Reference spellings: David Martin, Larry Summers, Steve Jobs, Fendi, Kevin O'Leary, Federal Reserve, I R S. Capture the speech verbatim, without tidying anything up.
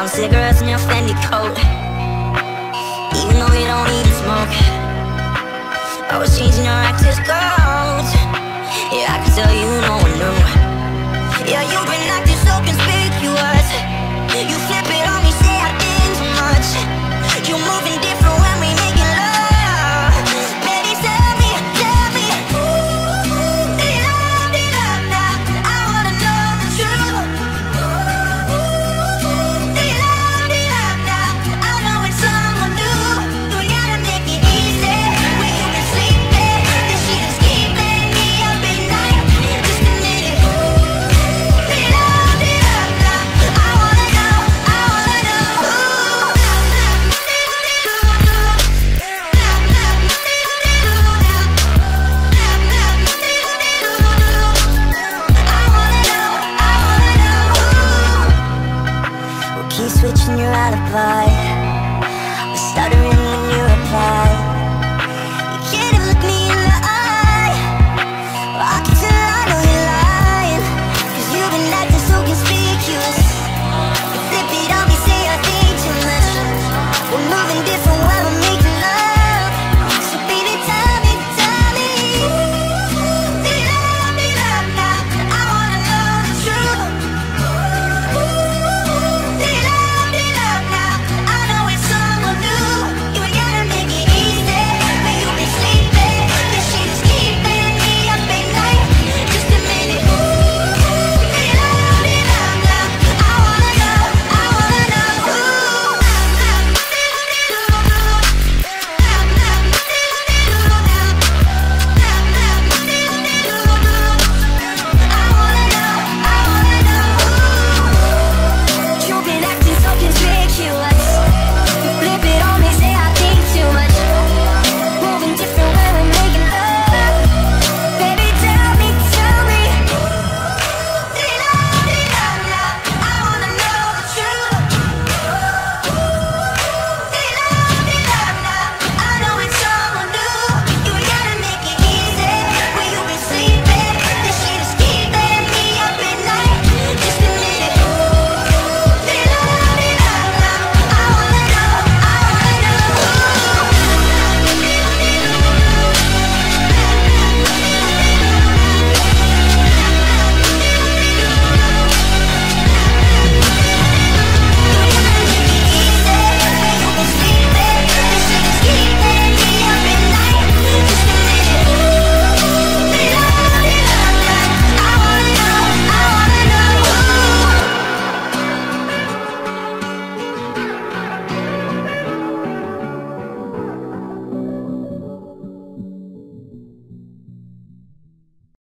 Five cigarettes in your Fendi coat, even though you don't need to smoke. I was changing your actors